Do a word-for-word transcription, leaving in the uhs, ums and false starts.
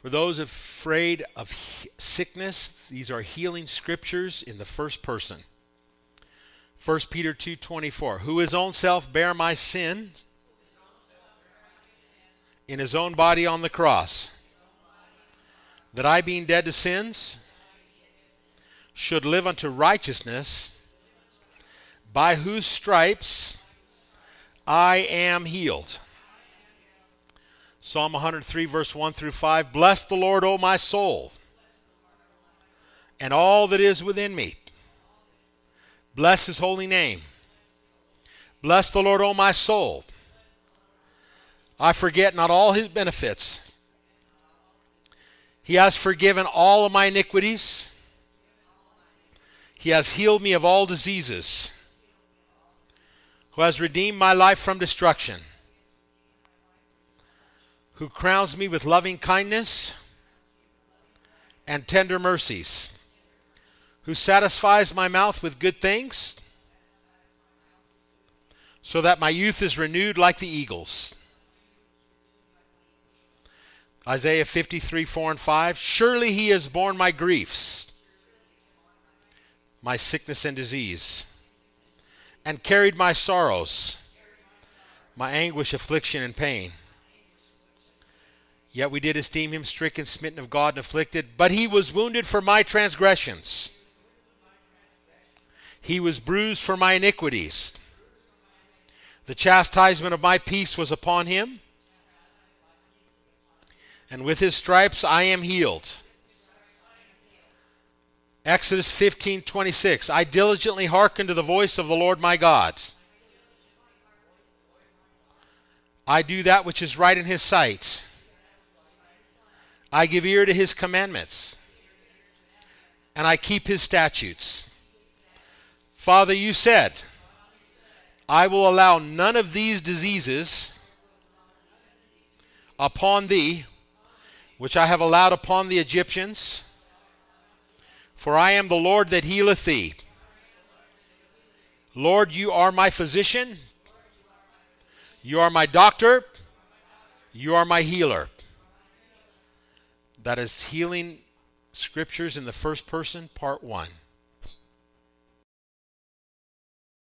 For those afraid of sickness, these are healing scriptures in the first person. First Peter two twenty-four, who his own self bare my sins in his own body on the cross, that I, being dead to sins, should live unto righteousness, by whose stripes I am healed. Psalm one oh three, verse one through five, bless the Lord, O my soul, and all that is within me. Bless his holy name. Bless the Lord, O my soul. I forget not all his benefits. He has forgiven all of my iniquities. He has healed me of all diseases. Who has redeemed my life from destruction. Who crowns me with loving kindness and tender mercies. Who satisfies my mouth with good things, so that my youth is renewed like the eagles. Isaiah fifty-three, four and five, surely he has borne my griefs, my sickness and disease, and carried my sorrows, my anguish, affliction, and pain. Yet we did esteem him stricken, smitten of God, and afflicted, but he was wounded for my transgressions. He was bruised for my iniquities. The chastisement of my peace was upon him, and with his stripes I am healed. Exodus fifteen twenty-six, I diligently hearkened to the voice of the Lord my God. I do that which is right in his sight. I give ear to his commandments, and I keep his statutes. Father, you said, I will allow none of these diseases upon thee, which I have allowed upon the Egyptians, for I am the Lord that healeth thee. Lord, you are my physician, you are my doctor, you are my healer. That is healing scriptures in the first person, part one.